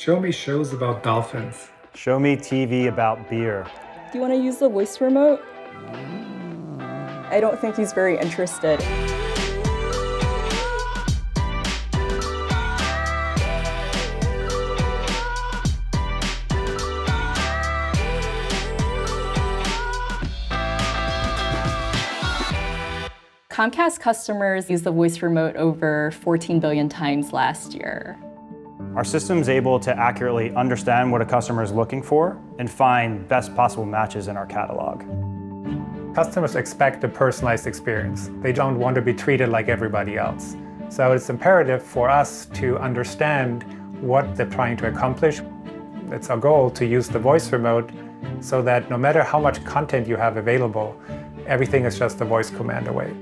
Show me shows about dolphins. Show me TV about beer. Do you want to use the voice remote? I don't think he's very interested. Comcast customers used the voice remote over 14 billion times last year. Our system's able to accurately understand what a customer is looking for and find best possible matches in our catalog. Customers expect a personalized experience. They don't want to be treated like everybody else. So it's imperative for us to understand what they're trying to accomplish. It's our goal to use the voice remote so that no matter how much content you have available, everything is just a voice command away.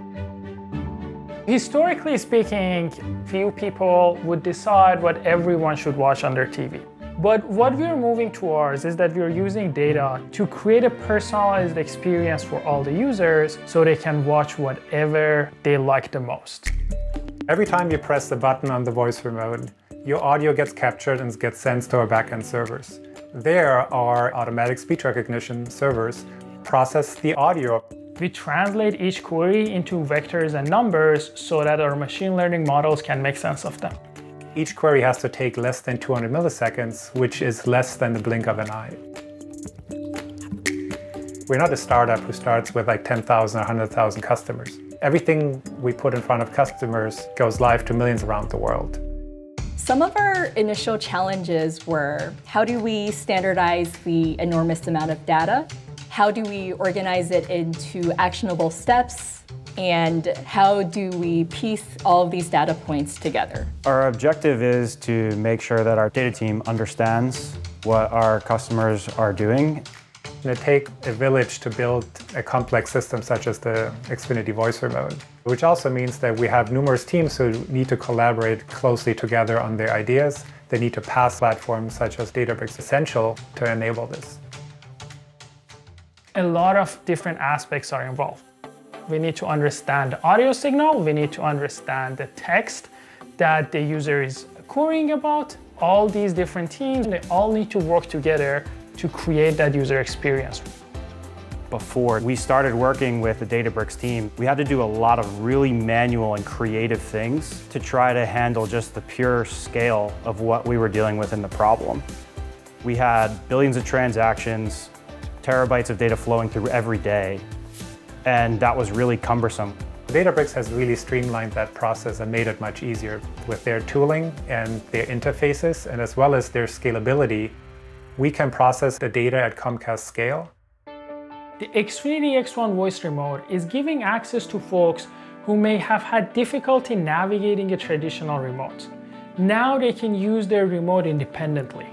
Historically speaking, few people would decide what everyone should watch on their TV. But what we're moving towards is that we're using data to create a personalized experience for all the users so they can watch whatever they like the most. Every time you press the button on the voice remote, your audio gets captured and gets sent to our backend servers. There, our automatic speech recognition servers process the audio. We translate each query into vectors and numbers so that our machine learning models can make sense of them. Each query has to take less than 200 milliseconds, which is less than the blink of an eye. We're not a startup who starts with like 10,000 or 100,000 customers. Everything we put in front of customers goes live to millions around the world. Some of our initial challenges were, how do we standardize the enormous amount of data? How do we organize it into actionable steps? And how do we piece all of these data points together? Our objective is to make sure that our data team understands what our customers are doing. It takes a village to build a complex system such as the Xfinity voice remote, which also means that we have numerous teams who need to collaborate closely together on their ideas. They need to pass platforms such as Databricks Essential to enable this. A lot of different aspects are involved. We need to understand the audio signal, we need to understand the text that the user is querying about. All these different teams, they all need to work together to create that user experience. Before we started working with the Databricks team, we had to do a lot of really manual and creative things to try to handle just the pure scale of what we were dealing with in the problem. We had billions of transactions, terabytes of data flowing through every day, and that was really cumbersome. Databricks has really streamlined that process and made it much easier with their tooling and their interfaces, and as well as their scalability. We can process the data at Comcast scale. The Xfinity X1 voice remote is giving access to folks who may have had difficulty navigating a traditional remote. Now they can use their remote independently.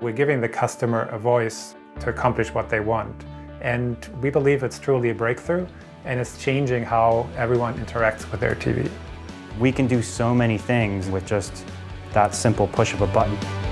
We're giving the customer a voice to accomplish what they want. And we believe it's truly a breakthrough, and it's changing how everyone interacts with their TV. We can do so many things with just that simple push of a button.